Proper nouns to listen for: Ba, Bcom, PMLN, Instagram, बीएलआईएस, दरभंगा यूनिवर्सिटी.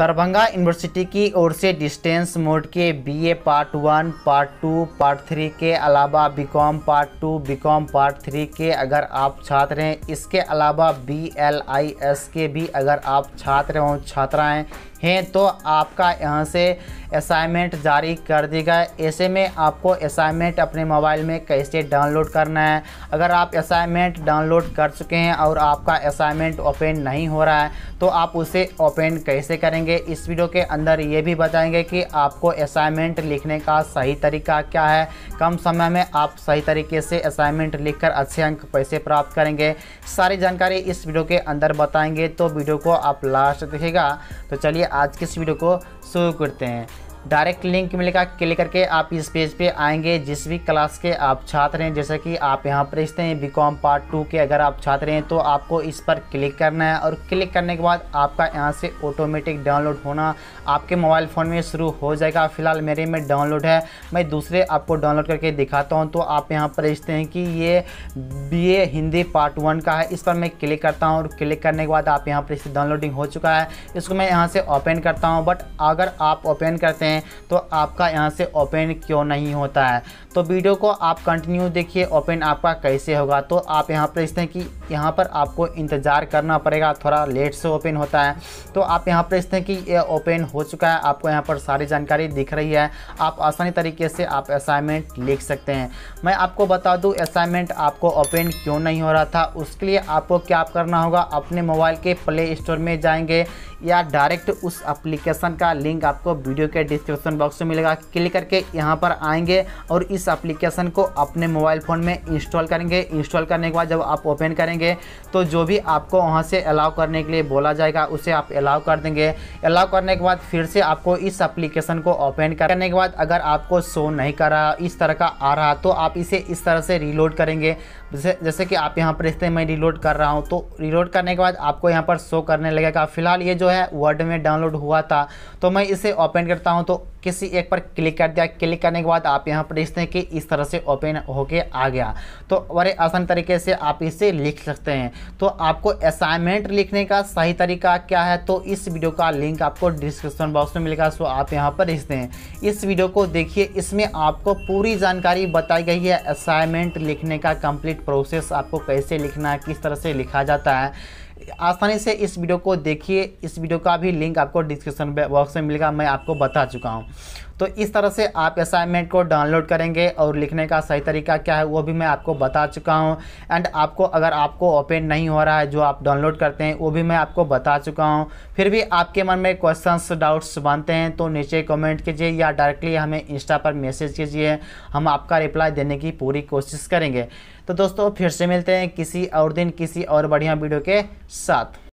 दरभंगा यूनिवर्सिटी की ओर से डिस्टेंस मोड के BA part one, part two, part three के अलावा BCom part two, BCom part three के अगर आप छात्र हैं, इसके अलावा बीएलआईएस के भी अगर आप छात्र हों छात्राएं हैं तो आपका यहां से असाइनमेंट जारी कर दी गई। ऐसे में आपको असाइनमेंट अपने मोबाइल में कैसे डाउनलोड करना है, अगर आप असाइनमेंट डाउनलोड कर चुके हैं और आपका असाइनमेंट ओपन नहीं हो रहा है तो आप उसे ओपन कैसे करेंगे, इस वीडियो के अंदर ये भी बताएंगे कि आपको असाइनमेंट लिखने का सही तरीका क्या है, कम समय में आप सही तरीके से असाइनमेंट लिखकर अच्छे अंक कैसे प्राप्त करेंगे। सारी जानकारी इस वीडियो के अंदर बताएंगे, तो वीडियो को आप लास्ट देखिएगा। तो चलिए आज के इस वीडियो को शुरू करते हैं। डायरेक्ट लिंक मिलेगा, क्लिक करके आप इस पेज पे आएंगे। जिस भी क्लास के आप छात्र हैं, जैसे कि आप यहाँ पर देखते हैं बीकॉम पार्ट टू के अगर आप छात्र हैं तो आपको इस पर क्लिक करना है और क्लिक करने के बाद आपका यहाँ से ऑटोमेटिक डाउनलोड होना आपके मोबाइल फ़ोन में शुरू हो जाएगा। फिलहाल मेरे में डाउनलोड है, मैं दूसरे आपको डाउनलोड करके दिखाता हूँ। तो आप यहाँ पर देखते हैं कि ये BA हिंदी पार्ट वन का है, इस पर मैं क्लिक करता हूँ और क्लिक करने के बाद आप यहाँ पर इससे डाउनलोडिंग हो चुका है। इसको मैं यहाँ से ओपन करता हूँ, बट अगर आप ओपन करते तो आपका यहां से ओपन क्यों नहीं होता है, तो वीडियो को आप कंटिन्यू देखिए ओपन आपका कैसे होगा। तो आप यहां पर देखते हैं कि यहां पर आपको इंतजार करना पड़ेगा, थोड़ा लेट से ओपन होता है। तो आप यहां पर देखते हैं कि ये ओपन हो चुका है, आपको यहां पर सारी जानकारी दिख रही है। आप आसानी तरीके से आप असाइनमेंट लिख सकते हैं। मैं आपको बता दूं असाइनमेंट आपको ओपन क्यों नहीं हो रहा था, उसके लिए आपको क्या करना होगा, अपने मोबाइल के प्ले स्टोर में जाएंगे या डायरेक्ट उस एप्लीकेशन का लिंक आपको वीडियो के डिस्क्रिप्शन बॉक्स में मिलेगा। क्लिक करके यहाँ पर आएंगे और इस एप्लीकेशन को अपने मोबाइल फ़ोन में इंस्टॉल करेंगे। इंस्टॉल करने के बाद जब आप ओपन करेंगे तो जो भी आपको वहाँ से अलाउ करने के लिए बोला जाएगा उसे आप अलाउ कर देंगे। अलाउ करने के बाद फिर से आपको इस एप्लीकेशन को ओपन करने के बाद अगर आपको शो नहीं कर रहा, इस तरह का आ रहा, तो आप इसे इस तरह से रीलोड करेंगे। जैसे कि आप यहाँ पर देखते हैं मैं रीलोड कर रहा हूँ, तो रीलोड करने के बाद आपको यहाँ पर शो करने लगेगा। फिलहाल ये जो है वर्ड में डाउनलोड हुआ था, तो मैं इसे ओपन करता हूँ। तो किसी एक पर क्लिक कर दिया, क्लिक करने के बाद आप यहाँ पर देखते हैं कि इस तरह से ओपन होके आ गया। तो बड़े आसान तरीके से आप इसे लिख सकते हैं। तो आपको असाइनमेंट लिखने का सही तरीका क्या है, तो इस वीडियो का लिंक आपको डिस्क्रिप्शन बॉक्स में मिलेगा। सो आप यहाँ पर देखते हैं इस वीडियो को देखिए, इसमें आपको पूरी जानकारी बताई गई है। असाइनमेंट लिखने का कंप्लीट प्रोसेस आपको कैसे लिखना है, किस तरह से लिखा जाता है, आसानी से इस वीडियो को देखिए। इस वीडियो का भी लिंक आपको डिस्क्रिप्शन बॉक्स में मिलेगा, मैं आपको बता चुका हूँ। तो इस तरह से आप असाइनमेंट को डाउनलोड करेंगे और लिखने का सही तरीका क्या है वो भी मैं आपको बता चुका हूँ। एंड आपको अगर आपको ओपन नहीं हो रहा है जो आप डाउनलोड करते हैं वो भी मैं आपको बता चुका हूँ। फिर भी आपके मन में क्वेश्चंस डाउट्स बनते हैं तो नीचे कमेंट कीजिए या डायरेक्टली हमें इंस्टा पर मैसेज कीजिए, हम आपका रिप्लाई देने की पूरी कोशिश करेंगे। तो दोस्तों फिर से मिलते हैं किसी और दिन किसी और बढ़िया वीडियो के साथ।